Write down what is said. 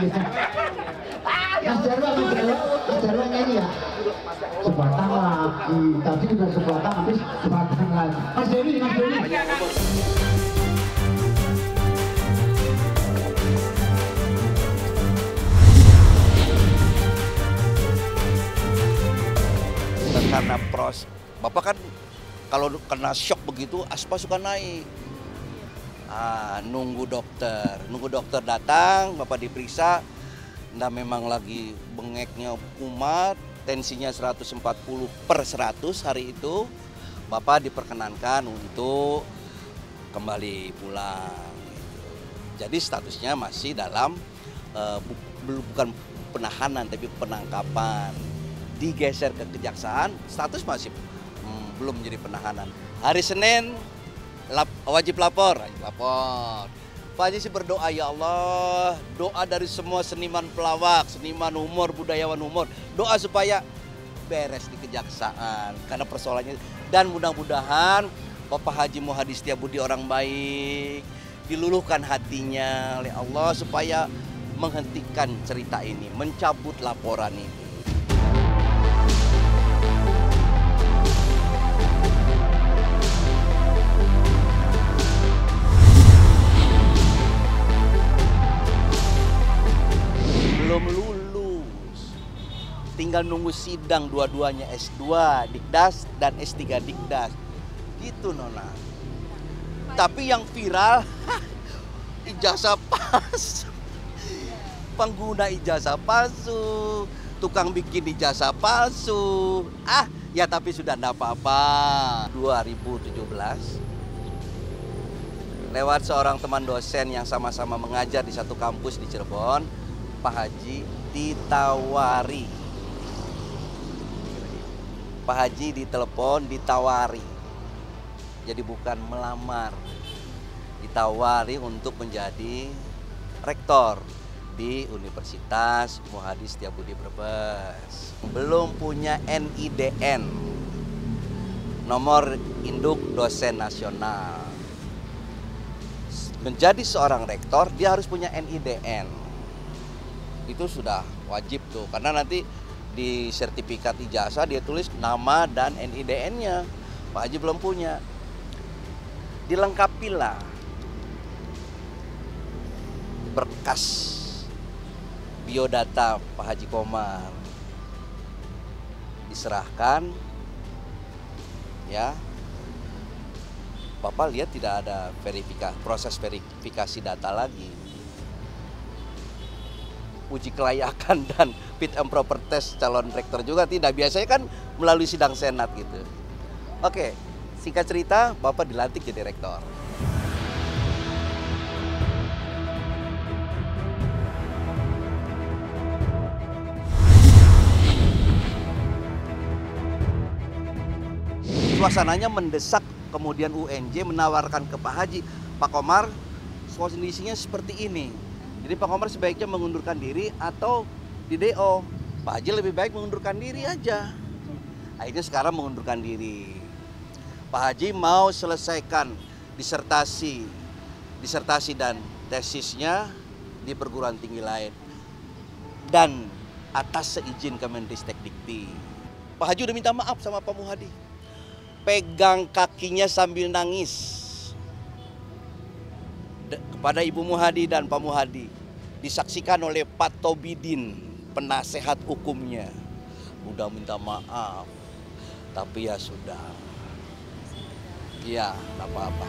Mas Jarwan, nyanyi ya? Sebatang lagi, tadi juga sebatang, habis sebatang lagi. Mas Dewi, Karena pros, Bapak kan kalau kena shock begitu, asma suka naik. Nunggu dokter datang, Bapak diperiksa, nah memang lagi bengeknya kumat, tensinya 140/100 hari itu, Bapak diperkenankan untuk kembali pulang. Jadi statusnya masih dalam, bukan penahanan tapi penangkapan. Digeser ke kejaksaan, status masih belum menjadi penahanan. Hari Senin wajib lapor. Pak Haji sih berdoa, ya Allah, doa dari semua seniman pelawak, seniman humor, budayawan humor, doa supaya beres di kejaksaan karena persoalannya, dan mudah-mudahan Bapak Haji Muhadi Setiabudi orang baik, diluluhkan hatinya oleh Allah supaya menghentikan cerita ini, mencabut laporan ini. Belum lulus, tinggal nunggu sidang dua-duanya, S2 Dikdas dan S3 Dikdas, gitu Nona. Tapi yang viral ijazah palsu, pengguna ijazah palsu, tukang bikin ijazah palsu, ya tapi sudah enggak apa-apa. 2017, lewat seorang teman dosen yang sama-sama mengajar di satu kampus di Cirebon, Pak Haji ditawari. Pak Haji ditelepon, ditawari. Jadi bukan melamar. Ditawari untuk menjadi rektor di Universitas Muhammadiyah Setiabudi Brebes. Belum punya NIDN. Nomor induk dosen nasional. Menjadi seorang rektor, dia harus punya NIDN. Itu sudah wajib tuh, karena nanti di sertifikat ijazah dia tulis nama dan NIDN-nya. Pak Haji belum punya. Dilengkapilah berkas biodata Pak Haji Qomar. Diserahkan, ya. Bapak lihat tidak ada proses verifikasi data lagi. Uji kelayakan dan fit and proper test calon rektor juga tidak, biasanya kan melalui sidang senat gitu. Oke, singkat cerita, Bapak dilantik jadi rektor. Suasananya mendesak, kemudian UNJ menawarkan ke Pak Haji, Pak Qomar, kondisinya seperti ini. Jadi Pak Qomar sebaiknya mengundurkan diri atau di DO. Pak Haji lebih baik mengundurkan diri aja. Akhirnya sekarang mengundurkan diri. Pak Haji mau selesaikan disertasi dan tesisnya di perguruan tinggi lain. Dan atas seizin Kemenristekdikti. Pak Haji udah minta maaf sama Pak Muhadi. Pegang kakinya sambil nangis. Kepada Ibu Muhadi dan Pak Muhadi, disaksikan oleh Pak Tobidin, penasehat hukumnya. Udah minta maaf, tapi ya sudah. Ya, tak apa-apa.